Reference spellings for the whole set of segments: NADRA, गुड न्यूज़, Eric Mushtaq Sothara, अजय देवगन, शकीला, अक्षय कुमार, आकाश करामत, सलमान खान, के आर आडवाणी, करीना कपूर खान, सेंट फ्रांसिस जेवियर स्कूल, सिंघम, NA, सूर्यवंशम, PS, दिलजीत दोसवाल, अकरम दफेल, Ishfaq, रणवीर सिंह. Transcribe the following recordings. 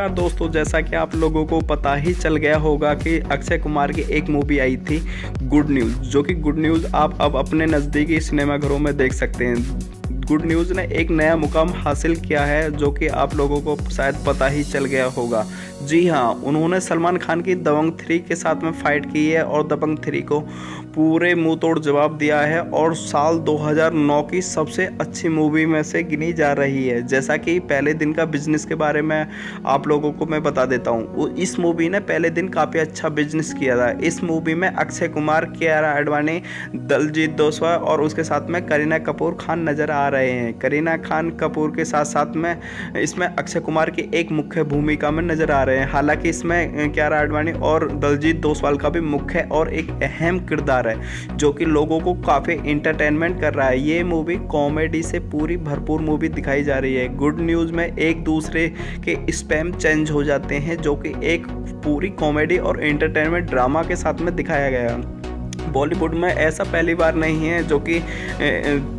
दोस्तों, जैसा कि आप लोगों को पता ही चल गया होगा कि अक्षय कुमार की एक मूवी आई थी गुड न्यूज़, जो कि गुड न्यूज़ आप अब अपने नज़दीकी सिनेमाघरों में देख सकते हैं। गुड न्यूज़ ने एक नया मुकाम हासिल किया है, जो कि आप लोगों को शायद पता ही चल गया होगा। जी हाँ, उन्होंने सलमान खान की दबंग 3 के साथ में फाइट की है और दबंग 3 को पूरे मुंह तोड़ जवाब दिया है और साल 2009 की सबसे अच्छी मूवी में से गिनी जा रही है। जैसा कि पहले दिन का बिजनेस के बारे में आप लोगों को मैं बता देता हूँ, इस मूवी ने पहले दिन काफ़ी अच्छा बिजनेस किया था। इस मूवी में अक्षय कुमार, के आर आडवाणी, दिलजीत दोसवाल और उसके साथ में करीना कपूर खान नज़र आ रहे हैं। करीना खान कपूर के साथ साथ में इसमें अक्षय कुमार की एक मुख्य भूमिका में नजर आ रहे हैं। हालांकि इसमें के आर आडवाणी और दिलजीत दोसवाल का भी मुख्य और एक अहम किरदार है, जो कि लोगों को काफ़ी इंटरटेनमेंट कर रहा है। ये मूवी कॉमेडी से पूरी भरपूर मूवी दिखाई जा रही है। गुड न्यूज़ में एक दूसरे के स्पैम चेंज हो जाते हैं, जो कि एक पूरी कॉमेडी और इंटरटेनमेंट ड्रामा के साथ में दिखाया गया है। बॉलीवुड में ऐसा पहली बार नहीं है जो कि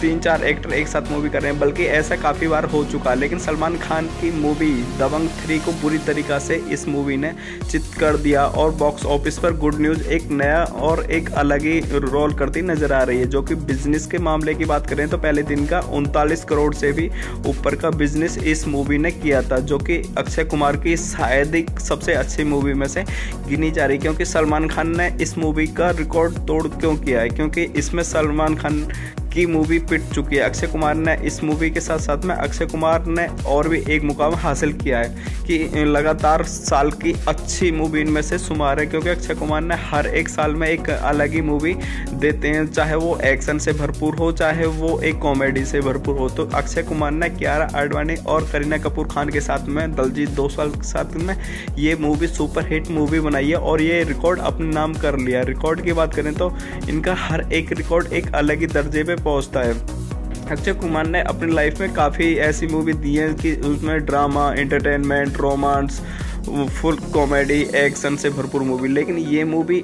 3-4 एक्टर एक साथ मूवी कर रहे हैं, बल्कि ऐसा काफ़ी बार हो चुका है। लेकिन सलमान खान की मूवी दबंग 3 को बुरी तरीक़ा से इस मूवी ने चित कर दिया और बॉक्स ऑफिस पर गुड न्यूज़ एक नया और एक अलग ही रोल करती नज़र आ रही है। जो कि बिजनेस के मामले की बात करें तो पहले दिन का 39 करोड़ से भी ऊपर का बिजनेस इस मूवी ने किया था, जो कि अक्षय कुमार की शायद ही सबसे अच्छी मूवी में से गिनी जा रही, क्योंकि सलमान खान ने इस मूवी का रिकॉर्ड क्यों किया है, क्योंकि इसमें सलमान खान की मूवी पिट चुकी है। अक्षय कुमार ने इस मूवी के साथ साथ में अक्षय कुमार ने और भी एक मुकाम हासिल किया है कि लगातार साल की अच्छी मूवी इनमें से शुमार है, क्योंकि अक्षय कुमार ने हर एक साल में एक अलग ही मूवी देते हैं, चाहे वो एक्शन से भरपूर हो, चाहे वो एक कॉमेडी से भरपूर हो। तो अक्षय कुमार ने के आर आडवाणी और करीना कपूर खान के साथ में, दिलजीत दोसाल के साथ में ये मूवी सुपरहिट मूवी बनाई है और ये रिकॉर्ड अपने नाम कर लिया। रिकॉर्ड की बात करें तो इनका हर एक रिकॉर्ड एक अलग ही दर्जे पे पहुंचता है। अक्षय कुमार ने अपनी लाइफ में काफ़ी ऐसी मूवी दी है कि उसमें drama, entertainment, romance, full comedy, action से भरपूर मूवी, लेकिन ये मूवी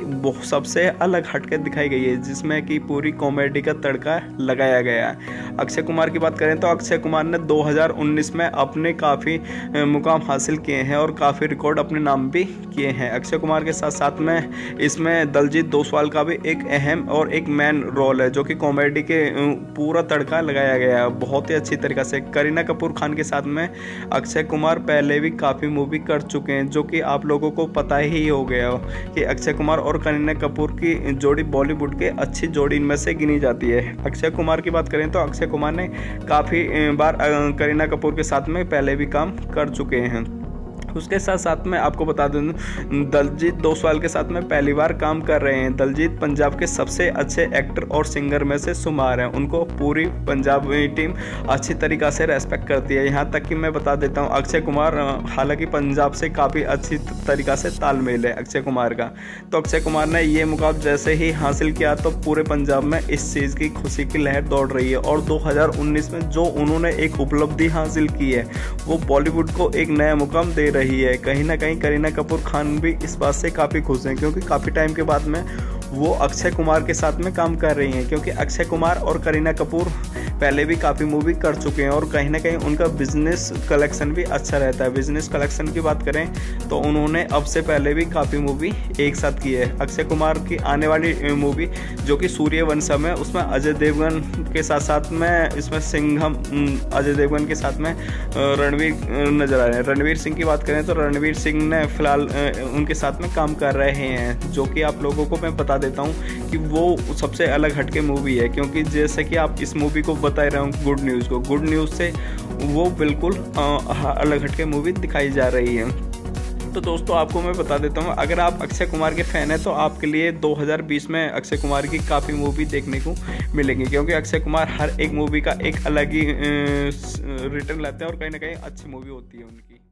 सबसे अलग हटकर दिखाई गई है, जिसमें कि पूरी कॉमेडी का तड़का लगाया गया है। अक्षय कुमार की बात करें तो अक्षय कुमार ने 2019 में अपने काफ़ी मुकाम हासिल किए हैं और काफ़ी रिकॉर्ड अपने नाम भी किए हैं। अक्षय कुमार के साथ साथ में इसमें दिलजीत दोसवाल का भी एक अहम और एक मेन रोल है, जो कि कॉमेडी के पूरा तड़का लगाया गया है बहुत ही अच्छी तरीक़े से। करीना कपूर खान के साथ में अक्षय कुमार पहले भी काफ़ी मूवी कर चुके, जो कि आप लोगों को पता ही हो गया हो कि अक्षय कुमार और करीना कपूर की जोड़ी बॉलीवुड के अच्छी जोड़ी इनमें से गिनी जाती है। अक्षय कुमार की बात करें तो अक्षय कुमार ने काफ़ी बार करीना कपूर के साथ में पहले भी काम कर चुके हैं। उसके साथ साथ में आपको बता दूं, दिलजीत दोसवाल के साथ में पहली बार काम कर रहे हैं। दिलजीत पंजाब के सबसे अच्छे एक्टर और सिंगर में से शुमार हैं। उनको पूरी पंजाबी टीम अच्छी तरीक़े से रेस्पेक्ट करती है। यहाँ तक कि मैं बता देता हूँ, अक्षय कुमार हालांकि पंजाब से काफ़ी अच्छी तरीक़ा से तालमेल है अक्षय कुमार का। तो अक्षय कुमार ने ये मुकाम जैसे ही हासिल किया तो पूरे पंजाब में इस चीज़ की खुशी की लहर दौड़ रही है और 2019 में जो उन्होंने एक उपलब्धि हासिल की है वो बॉलीवुड को एक नया मुकाम दे रही है। कहीं ना कहीं करीना कपूर खान भी इस बात से काफ़ी खुश हैं, क्योंकि काफ़ी टाइम के बाद में वो अक्षय कुमार के साथ में काम कर रही हैं, क्योंकि अक्षय कुमार और करीना कपूर पहले भी काफ़ी मूवी कर चुके हैं और कहीं ना कहीं उनका बिजनेस कलेक्शन भी अच्छा रहता है। बिजनेस कलेक्शन की बात करें तो उन्होंने अब से पहले भी काफ़ी मूवी एक साथ की है। अक्षय कुमार की आने वाली मूवी जो कि सूर्यवंशम है, उसमें अजय देवगन के साथ साथ में इसमें सिंघम, अजय देवगन के साथ में रणवीर नज़र आ रहे हैं। रणवीर सिंह की बात करें तो रणवीर सिंह ने फिलहाल उनके साथ में काम कर रहे हैं, जो कि आप लोगों को मैं बता देता हूँ कि वो सबसे अलग हटके मूवी है, क्योंकि जैसे कि आप इस मूवी को बता रहा हूँ गुड न्यूज़ को, गुड न्यूज़ से वो बिल्कुल अलग हटके मूवी दिखाई जा रही है। तो दोस्तों आपको मैं बता देता हूँ, अगर आप अक्षय कुमार के फ़ैन हैं तो आपके लिए 2020 में अक्षय कुमार की काफ़ी मूवी देखने को मिलेंगी, क्योंकि अक्षय कुमार हर एक मूवी का एक अलग ही रिटर्न लाते हैं और कहीं ना कहीं अच्छी मूवी होती है उनकी।